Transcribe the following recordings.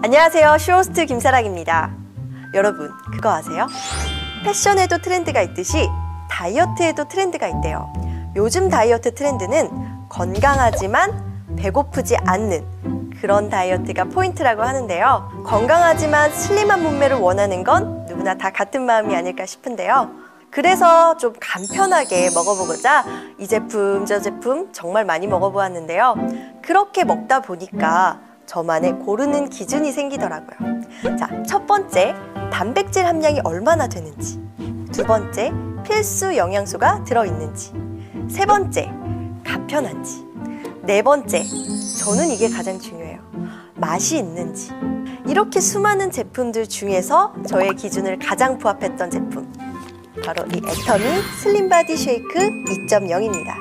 안녕하세요, 쇼호스트 김사랑입니다. 여러분, 그거 아세요? 패션에도 트렌드가 있듯이 다이어트에도 트렌드가 있대요. 요즘 다이어트 트렌드는 건강하지만 배고프지 않는 그런 다이어트가 포인트라고 하는데요. 건강하지만 슬림한 몸매를 원하는 건 누구나 다 같은 마음이 아닐까 싶은데요. 그래서 좀 간편하게 먹어보고자 이 제품 저 제품 정말 많이 먹어보았는데요. 그렇게 먹다 보니까 저만의 고르는 기준이 생기더라고요. 자, 첫 번째, 단백질 함량이 얼마나 되는지. 두 번째, 필수 영양소가 들어있는지. 세 번째, 간편한지. 네 번째, 저는 이게 가장 중요해요. 맛이 있는지. 이렇게 수많은 제품들 중에서 저의 기준을 가장 부합했던 제품, 바로 이 애터미 슬림 바디 쉐이크 2.0입니다.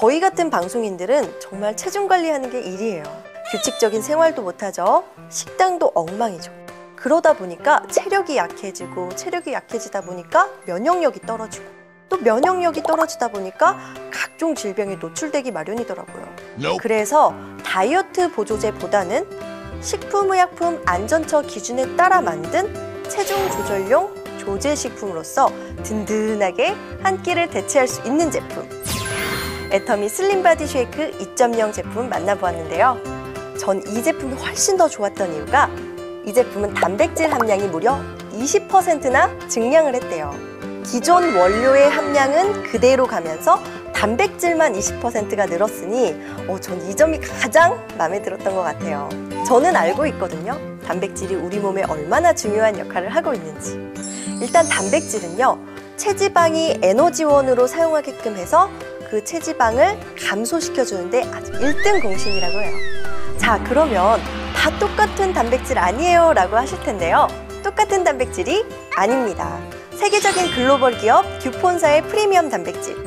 저희 같은 방송인들은 정말 체중 관리하는 게 일이에요. 규칙적인 생활도 못하죠. 식당도 엉망이죠. 그러다 보니까 체력이 약해지고, 체력이 약해지다 보니까 면역력이 떨어지고, 또 면역력이 떨어지다 보니까 각종 질병에 노출되기 마련이더라고요. 그래서 다이어트 보조제보다는 식품의약품 안전처 기준에 따라 만든 체중 조절용 조제식품으로서 든든하게 한 끼를 대체할 수 있는 제품, 애터미 슬림 바디 쉐이크 2.0 제품 만나보았는데요. 전 이 제품이 훨씬 더 좋았던 이유가, 이 제품은 단백질 함량이 무려 20%나 증량을 했대요. 기존 원료의 함량은 그대로 가면서 단백질만 20%가 늘었으니 전 이 점이 가장 마음에 들었던 것 같아요. 저는 알고 있거든요. 단백질이 우리 몸에 얼마나 중요한 역할을 하고 있는지. 일단 단백질은요, 체지방이 에너지원으로 사용하게끔 해서 그 체지방을 감소시켜주는데 아주 1등 공신이라고 해요. 자, 그러면 다 똑같은 단백질 아니에요 라고 하실 텐데요. 똑같은 단백질이 아닙니다. 세계적인 글로벌 기업 규폰사의 프리미엄 단백질,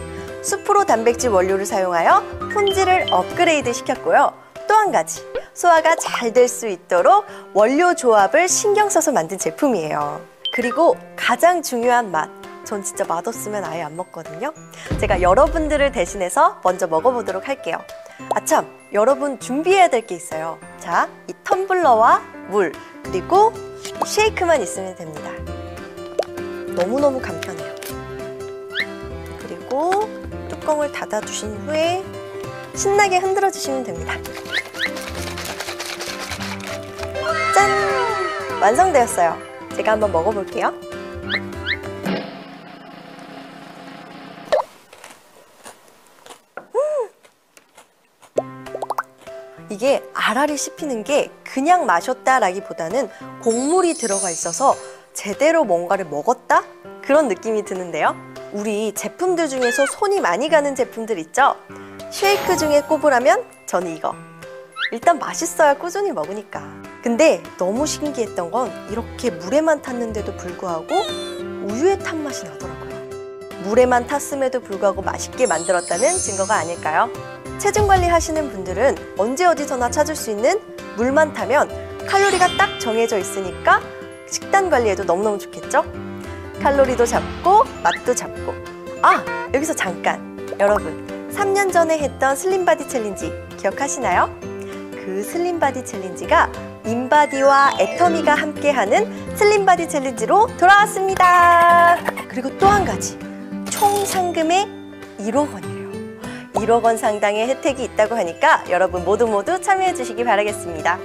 수프로 단백질 원료를 사용하여 품질을 업그레이드 시켰고요. 또 한 가지, 소화가 잘 될 수 있도록 원료 조합을 신경 써서 만든 제품이에요. 그리고 가장 중요한 맛, 전 진짜 맛없으면 아예 안 먹거든요. 제가 여러분들을 대신해서 먼저 먹어보도록 할게요. 아참, 여러분 준비해야 될 게 있어요. 자, 이 텀블러와 물, 그리고 쉐이크만 있으면 됩니다. 너무너무 간편해요. 그리고 뚜껑을 닫아주신 후에 신나게 흔들어 주시면 됩니다. 짠! 완성되었어요. 제가 한번 먹어볼게요. 이게 알알이 씹히는 게 그냥 마셨다라기보다는 곡물이 들어가 있어서 제대로 뭔가를 먹었다? 그런 느낌이 드는데요. 우리 제품들 중에서 손이 많이 가는 제품들 있죠? 쉐이크 중에 꼽으라면 저는 이거. 일단 맛있어야 꾸준히 먹으니까. 근데 너무 신기했던 건, 이렇게 물에만 탔는데도 불구하고 우유에 탄 맛이 나더라고요. 물에만 탔음에도 불구하고 맛있게 만들었다는 증거가 아닐까요? 체중 관리 하시는 분들은 언제 어디서나 찾을 수 있는 물만 타면 칼로리가 딱 정해져 있으니까 식단 관리에도 너무너무 좋겠죠? 칼로리도 잡고 맛도 잡고. 아! 여기서 잠깐! 여러분, 3년 전에 했던 슬림바디 챌린지 기억하시나요? 그 슬림바디 챌린지가 인바디와 애터미가 함께하는 슬림바디 챌린지로 돌아왔습니다! 그리고 또 한 가지, 총 상금의 1억 원이에요. 1억 원 상당의 혜택이 있다고 하니까 여러분 모두 참여해 주시기 바라겠습니다.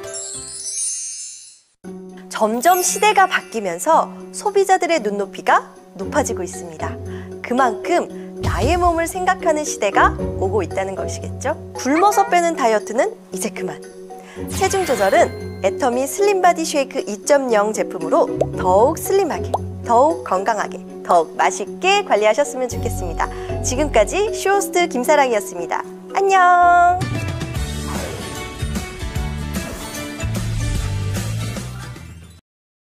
점점 시대가 바뀌면서 소비자들의 눈높이가 높아지고 있습니다. 그만큼 나의 몸을 생각하는 시대가 오고 있다는 것이겠죠? 굶어서 빼는 다이어트는 이제 그만. 체중 조절은 애터미 슬림 바디 쉐이크 2.0 제품으로 더욱 슬림하게, 더욱 건강하게, 더욱 맛있게 관리하셨으면 좋겠습니다. 지금까지 쇼호스트 김사랑이었습니다. 안녕!